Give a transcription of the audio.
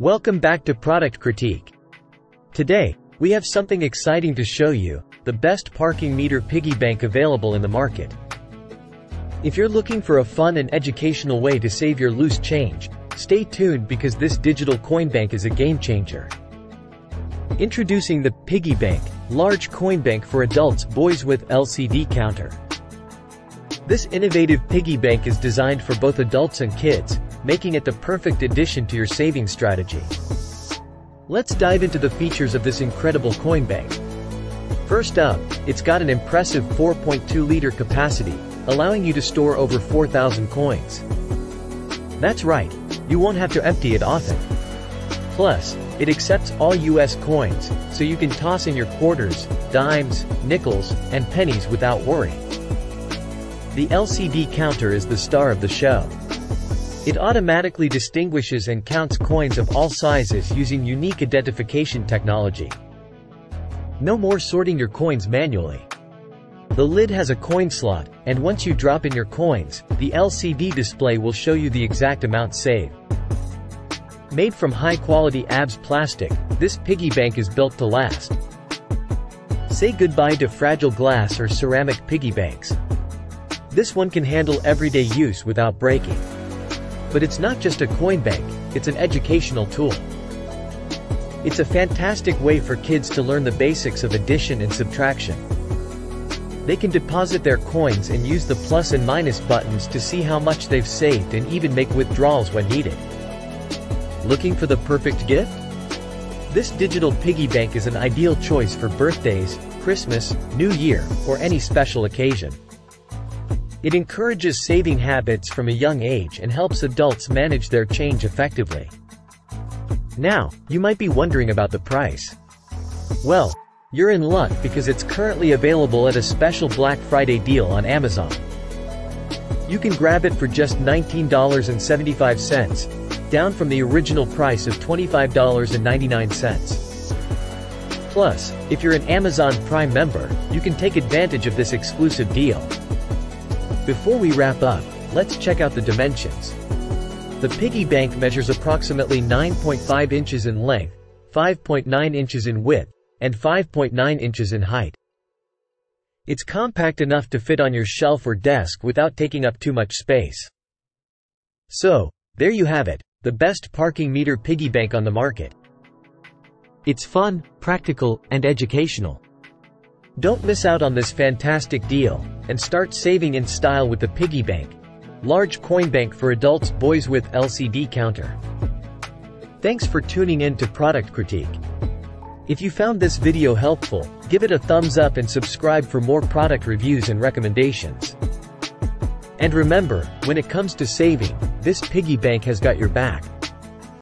Welcome back to Product Critique. Today, we have something exciting to show you, the best parking meter piggy bank available in the market. If you're looking for a fun and educational way to save your loose change, stay tuned because this digital coin bank is a game changer. Introducing the Piggy Bank, large coin bank for adults boys with LCD counter. This innovative piggy bank is designed for both adults and kids, making it the perfect addition to your saving strategy. Let's dive into the features of this incredible coin bank. First up, it's got an impressive 4.2-liter capacity, allowing you to store over 4,000 coins. That's right, you won't have to empty it often. Plus, it accepts all US coins, so you can toss in your quarters, dimes, nickels, and pennies without worry. The LCD counter is the star of the show. It automatically distinguishes and counts coins of all sizes using unique identification technology. No more sorting your coins manually. The lid has a coin slot, and once you drop in your coins, the LCD display will show you the exact amount saved. Made from high-quality ABS plastic, this piggy bank is built to last. Say goodbye to fragile glass or ceramic piggy banks. This one can handle everyday use without breaking. But it's not just a coin bank, it's an educational tool. It's a fantastic way for kids to learn the basics of addition and subtraction. They can deposit their coins and use the plus and minus buttons to see how much they've saved and even make withdrawals when needed. Looking for the perfect gift? This digital piggy bank is an ideal choice for birthdays, Christmas, New Year, or any special occasion. It encourages saving habits from a young age and helps adults manage their change effectively. Now, you might be wondering about the price. Well, you're in luck because it's currently available at a special Black Friday deal on Amazon. You can grab it for just $19.75. down from the original price of $25.99. Plus, if you're an Amazon Prime member, you can take advantage of this exclusive deal. Before we wrap up, let's check out the dimensions. The piggy bank measures approximately 9.5 inches in length, 5.9 inches in width, and 5.9 inches in height. It's compact enough to fit on your shelf or desk without taking up too much space. So, there you have it. The best parking meter piggy bank on the market. It's fun, practical, and educational. Don't miss out on this fantastic deal, and start saving in style with the piggy bank, large coin bank for adults boys with LCD counter. Thanks for tuning in to Product Critique. If you found this video helpful, give it a thumbs up and subscribe for more product reviews and recommendations. And remember, when it comes to saving, this piggy bank has got your back.